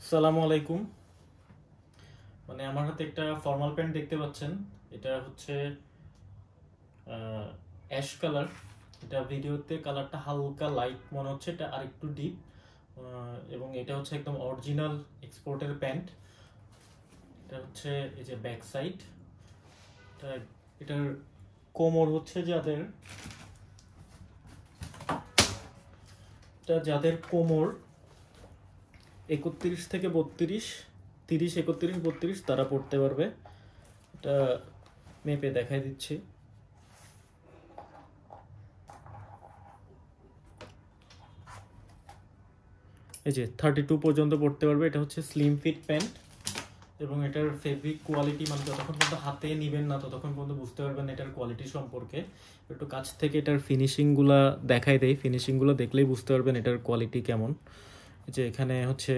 আসসালামু আলাইকুম। মানে আমার হাতে একটা ফর্মাল প্যান্ট দেখতে পাচ্ছেন, এটা হচ্ছে অ্যাশ কালার। এটা ভিডিওতে কালারটা হালকা লাইট মনে হচ্ছে, এটা আরেকটু ডিপ, এবং এটা হচ্ছে একদম অরিজিনাল এক্সপোর্টের প্যান্ট। এটা হচ্ছে এই যে ব্যাক সাইড, এটার কোমর হচ্ছে যাদের কোমর 31 থেকে 32, 30, 31, 32 তারা পড়তে পারবে। এটা মেপে দেখাই দিচ্ছি। এই যে 32 পর্যন্ত পড়তে পারবে। এটা হচ্ছে স্লিম ফিট প্যান্ট, এবং এটার ফেব্রিক কোয়ালিটি মানে যতক্ষণ পর্যন্ত হাতে নেবেন না ততক্ষণ পর্যন্ত বুঝতে পারবেন এটার কোয়ালিটি সম্পর্কে। একটু কাছ থেকে এটার ফিনিশিংগুলা দেখাই দেয়, ফিনিশিংগুলো দেখলেই বুঝতে পারবেন এটার কোয়ালিটি কেমন। যে এখানে হচ্ছে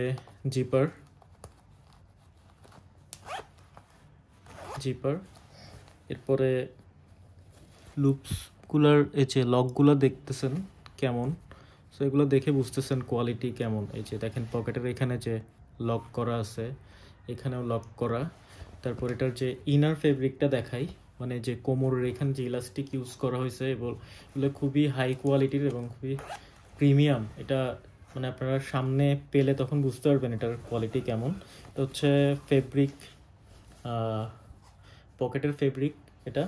জিপার, এরপরে লুপসগুলার এই যে লকগুলো দেখতেছেন কেমন, সো এগুলো দেখে বুঝতেছেন কোয়ালিটি কেমন। এই যে দেখেন পকেটের এখানে যে লক করা আছে, এখানেও লক করা। তারপর এটার যে ইনার ফেব্রিকটা দেখাই, মানে যে কোমরের এখানে যে ইলাস্টিক ইউজ করা হয়েছে, এবং এগুলো খুবই হাই কোয়ালিটির এবং খুবই প্রিমিয়াম। এটা মানে আপনারা সামনে পেলে তখন বুঝতে পারবেন এটার কোয়ালিটি কেমন। এটা হচ্ছে ফেব্রিক, পকেটের ফেব্রিক। এটা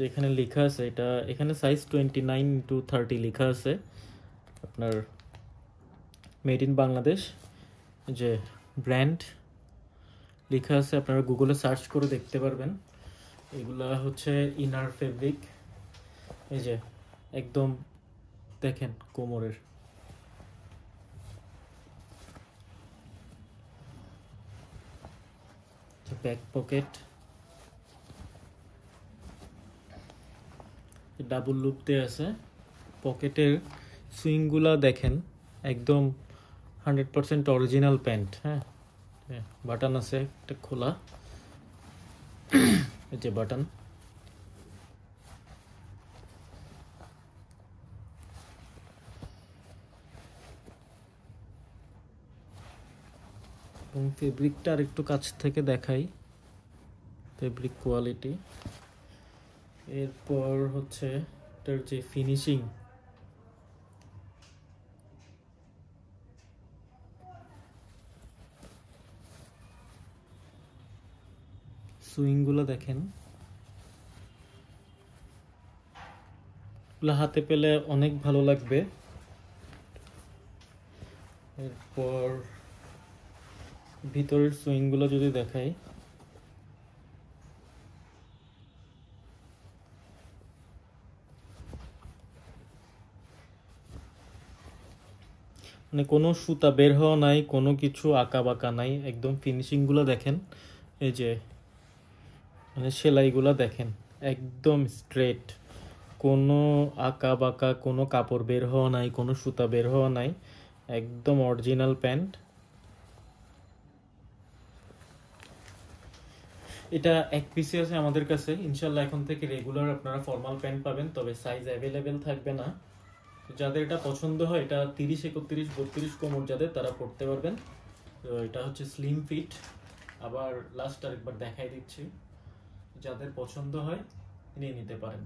যেখানে লেখা আছে, এটা এখানে সাইজ 29x30 লেখা আছে, আপনার মেড ইন বাংলাদেশ যে ব্র্যান্ড লেখা আছে, আপনারা গুগলে সার্চ করে দেখতে পারবেন। এগুলা হচ্ছে ইনার ফেব্রিক। এই যে একদম দেখেন কোমরের, ব্যাক পকেট, ডাবল লুপ দেওয়া আছে। পকেটের সুইংগুলা দেখেন, একদম 100% অরিজিনাল প্যান্ট। হ্যাঁ, বাটন আছে একটা খোলা, এই যে বাটন। এবং ফেব্রিকটা আর একটু কাছ থেকে দেখাই, ফেব্রিক কোয়ালিটি। এরপর হচ্ছে এটার যে ফিনিশিং, সুইংগুলো দেখেন, এগুলো হাতে পেলে অনেক ভালো লাগবে। এরপর ভিতরের সুইংগুলো যদি দেখাই, মানে কোনো সুতা বের হওয়া নাই, কোনো কিছু আঁকা বাঁকা নাই, একদম ফিনিশিংগুলো দেখেন। এই যে মানে সেলাইগুলো দেখেন একদম স্ট্রেট, কোনো আঁকা বাঁকা, কোনো কাপড় বের হওয়া নাই, কোনো সুতা বের হওয়া নাই, একদম অরিজিনাল প্যান্ট। এটা এক পিসে আছে আমাদের কাছে। ইনশাল্লাহ এখন থেকে রেগুলার আপনারা ফর্মাল প্যান্ট পাবেন, তবে সাইজ অ্যাভেলেবেল থাকবে না। যাদের এটা পছন্দ হয়, এটা 30, 31, 32 কোমর যাদের তারা পড়তে পারবেন। তো এটা হচ্ছে স্লিম ফিট। আবার লাস্ট আরেকবার দেখাই দিচ্ছি, যাদের পছন্দ হয় নিয়ে নিতে পারেন।